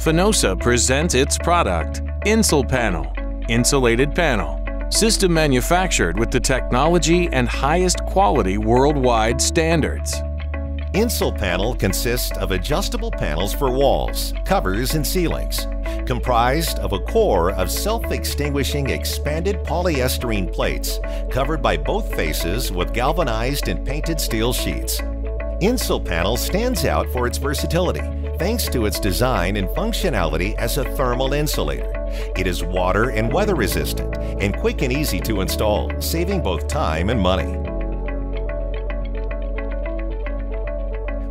FANOSA presents its product, Insulpanel, insulated panel, system manufactured with the technology and highest quality worldwide standards. Insulpanel consists of adjustable panels for walls, covers, and ceilings, comprised of a core of self-extinguishing expanded polystyrene plates covered by both faces with galvanized and painted steel sheets. Insulpanel stands out for its versatility thanks to its design and functionality as a thermal insulator. It is water and weather resistant and quick and easy to install, saving both time and money.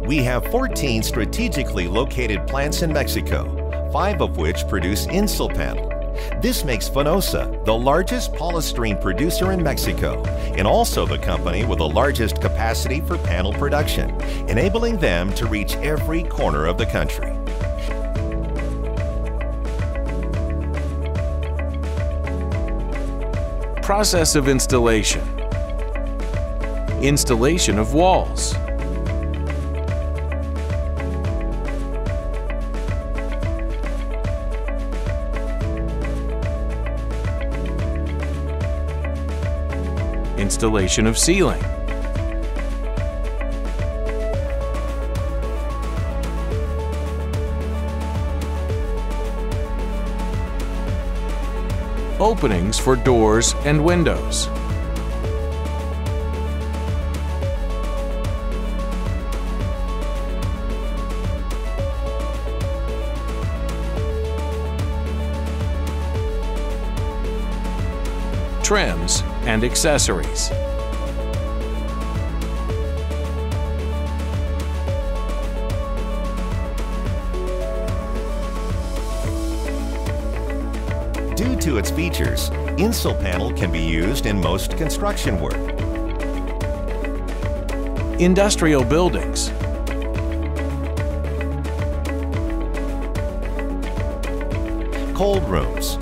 We have 14 strategically located plants in Mexico, 5 of which produce Insulpanel. This makes FANOSA the largest polystyrene producer in Mexico and also the company with the largest capacity for panel production, enabling them to reach every corner of the country. Process of installation. Installation of walls. Installation of ceiling. Openings for doors and windows. Trims and accessories. Due to its features, Insulpanel can be used in most construction work. Industrial buildings. Cold rooms.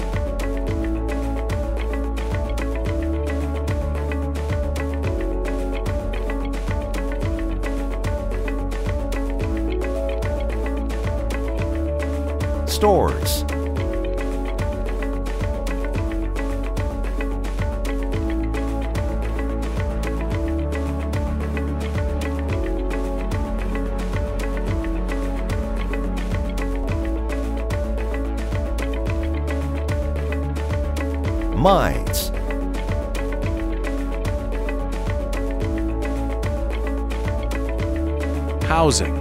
Stores, mines, housing,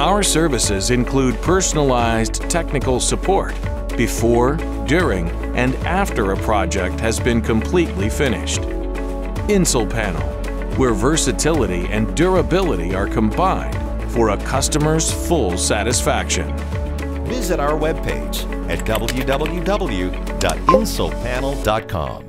Our services include personalized technical support before, during, and after a project has been completely finished. Insulpanel, where versatility and durability are combined for a customer's full satisfaction. Visit our webpage at www.insulpanel.com.